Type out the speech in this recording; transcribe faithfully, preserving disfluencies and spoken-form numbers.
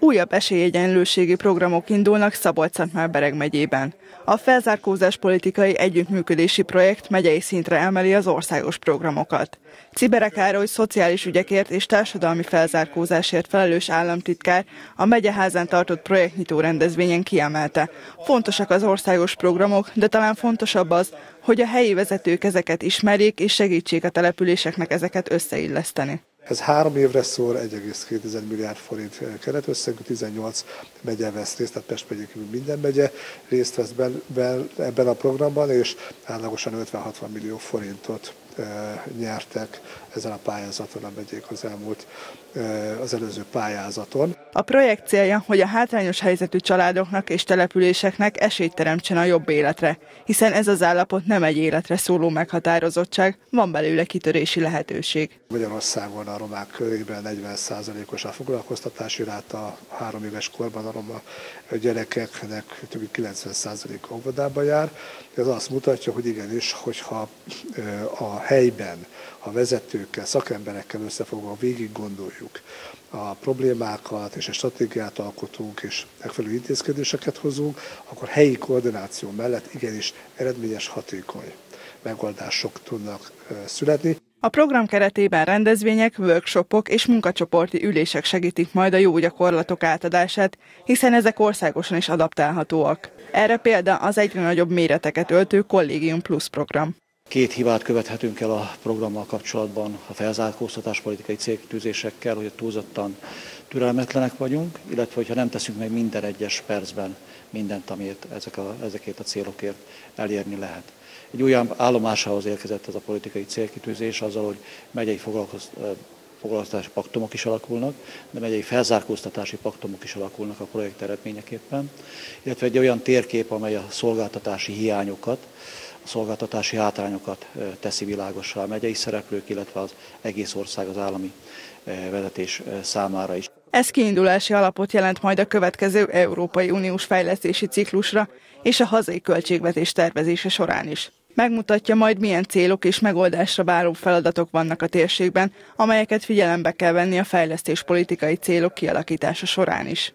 Újabb esélyegyenlőségi programok indulnak Szabolcs-Szatmár-Bereg megyében. A felzárkózás politikai együttműködési projekt megyei szintre emeli az országos programokat. Cibere Károly szociális ügyekért és társadalmi felzárkózásért felelős államtitkár a megyeházán tartott projektnyitó rendezvényen kiemelte. Fontosak az országos programok, de talán fontosabb az, hogy a helyi vezetők ezeket ismerjék és segítsék a településeknek ezeket összeilleszteni. Ez három évre szól, egy egész két milliárd forint keretösszegű, tizennyolc megye vesz részt, tehát Pest megyén kívül minden megye részt vesz ebben a programban, és átlagosan ötven-hatvan millió forintot nyertek ezen a pályázaton a megyék az elmúlt, az előző pályázaton. A projekt célja, hogy a hátrányos helyzetű családoknak és településeknek esélyt teremtsen a jobb életre, hiszen ez az állapot nem egy életre szóló meghatározottság, van belőle kitörési lehetőség. Magyarországon a romák körében negyven százalékos a foglalkoztatási ráta, három éves korban a roma gyerekeknek több mint kilencven százaléka óvodába jár. Ez azt mutatja, hogy igenis, hogyha a helyben a vezetőkkel, szakemberekkel összefogva végig gondoljuk a problémákat, és a stratégiát alkotunk, és megfelelő intézkedéseket hozunk, akkor helyi koordináció mellett igenis eredményes, hatékony megoldások tudnak születni. A program keretében rendezvények, workshopok és munkacsoporti ülések segítik majd a jó gyakorlatok átadását, hiszen ezek országosan is adaptálhatóak. Erre példa az egyre nagyobb méreteket öltő Collegium Plus program. Két hibát követhetünk el a programmal kapcsolatban, a felzárkóztatás politikai célkitűzésekkel, hogy túlzottan türelmetlenek vagyunk, illetve hogyha nem teszünk meg minden egyes percben mindent, amit ezek a, ezekért a célokért elérni lehet. Egy újabb állomásához érkezett ez a politikai célkitűzés azzal, hogy megyei foglalkoztatási paktumok is alakulnak, de megyei felzárkóztatási paktumok is alakulnak a projekt eredményeképpen, illetve egy olyan térkép, amely a szolgáltatási hiányokat, szolgáltatási hátrányokat teszi világossá a megyei szereplők, illetve az egész ország, az állami vezetés számára is. Ez kiindulási alapot jelent majd a következő Európai Uniós fejlesztési ciklusra és a hazai költségvetés tervezése során is. Megmutatja majd, milyen célok és megoldásra váró feladatok vannak a térségben, amelyeket figyelembe kell venni a fejlesztéspolitikai célok kialakítása során is.